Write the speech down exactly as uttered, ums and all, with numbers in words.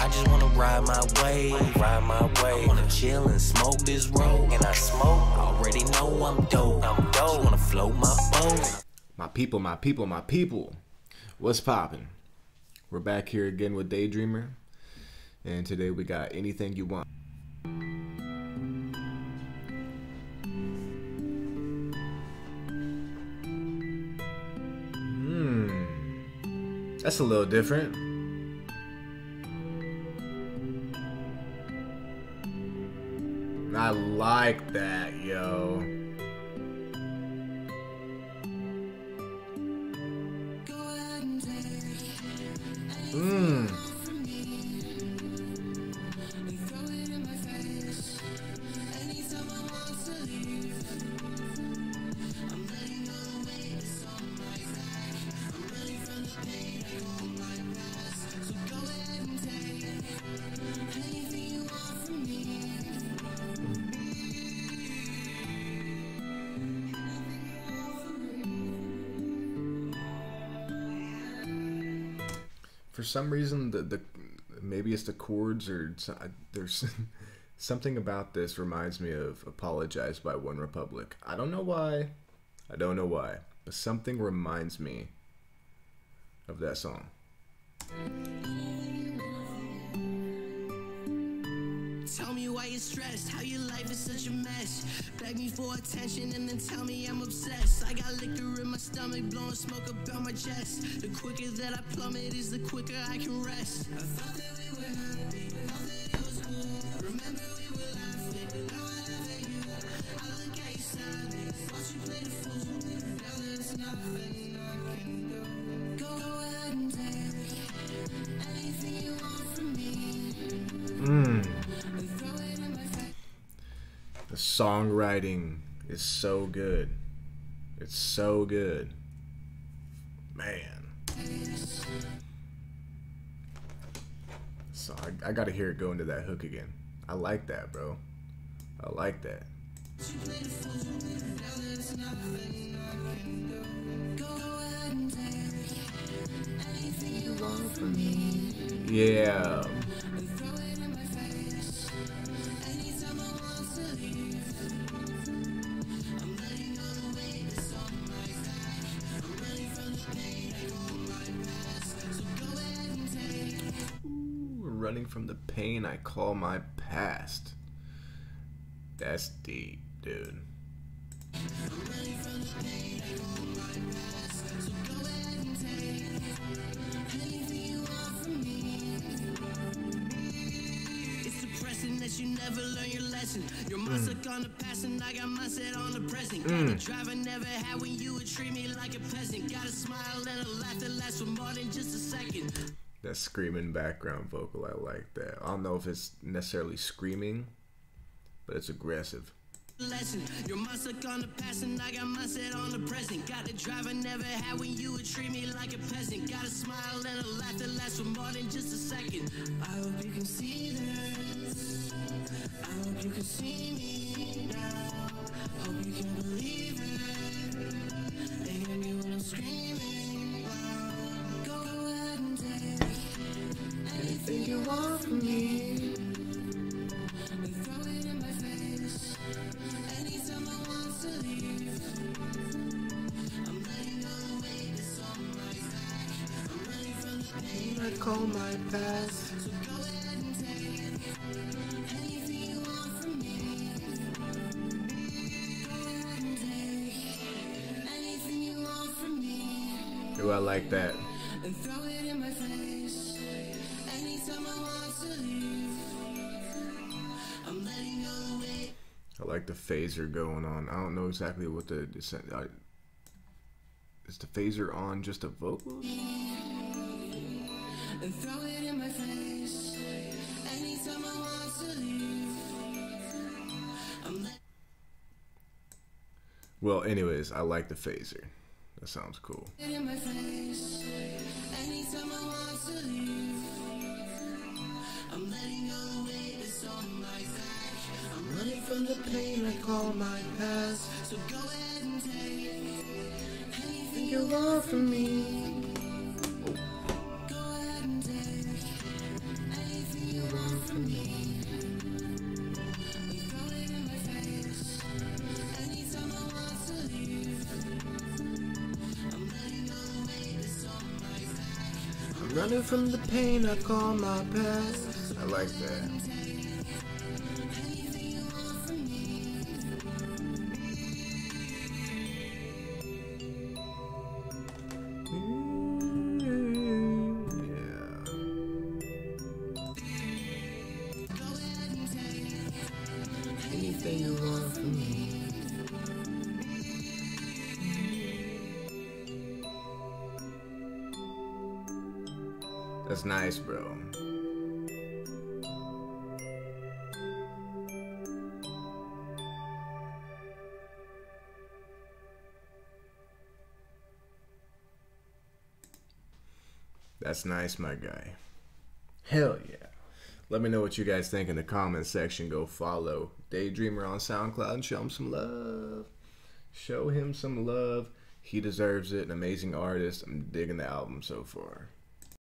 I just wanna ride my wave, ride my wave. I wanna chill and smoke this road, and I smoke. Already know I'm dope, I'm dope. Wanna float my boat. My people, my people, my people. What's poppin'? We're back here again with Daydreamer, and today we got anything you want. Hmm, that's a little different. I like that, yo. Mmm. For some reason, the, the maybe it's the chords or there's something about this reminds me of "Apologize" by One Republic. I don't know why, I don't know why, but something reminds me of that song. Tell me why you're stressed, how your life is such a mess. Beg me for attention and then tell me I'm obsessed. I got liquor in my stomach, blowing smoke up on my chest. The quicker that I plummet is the quicker I can rest. I thought that we were happy, thought that it was cool. Remember we were laughing, now I laugh at you. I look at you sadly, watch you play the fool. Now there's nothing I can do. Go ahead and take anything you want from me. Mmm. The songwriting is so good. It's so good. Man. So I, I gotta hear it go into that hook again. I like that, bro. I like that. Yeah. Running from the pain I call my past. That's deep, dude. You never learn your lesson. Your mind's stuck on the past and I got my set on the present. Got the drive I never had when you would treat me like a peasant. Got a smile and a laugh that lasts for more than just a second. That screaming background vocal, I like that. I don't know if it's necessarily screaming, but it's aggressive. Lesson. Your mind's stuck on the past and I got my set on the present. Got the drive I never had when you would treat me like a peasant. Got a smile and a laugh that lasts for more than just a second. I hope you can see this. I hope you can see me now. Hope you can believe it. They hear me when I'm screaming loud. Go ahead and take anything you want from me. They throw it in my face. Anytime I want to leave, I'm letting go the weight that's on my back. I'm running from the pain I call my past. So go ahead and take anything you want from me. Go ahead and take anything you want from me. Do I like that? And throw it in my face. Anytime I want to leave, I'm letting go away. I like the phaser going on. I don't know exactly what the I, is the phaser on just a vocal? And throw it in my face. Well, anyways, I like the phaser. That sounds cool. I'm running from the pain I call my past. So go ahead and take anything you want from me. Go ahead and take. Running from the pain I call my past. I like that. Yeah. Anything you want from me. That's nice, bro. That's nice, my guy. Hell yeah. Let me know what you guys think in the comments section. Go follow Daydreamer on SoundCloud and show him some love. Show him some love. He deserves it. An amazing artist. I'm digging the album so far.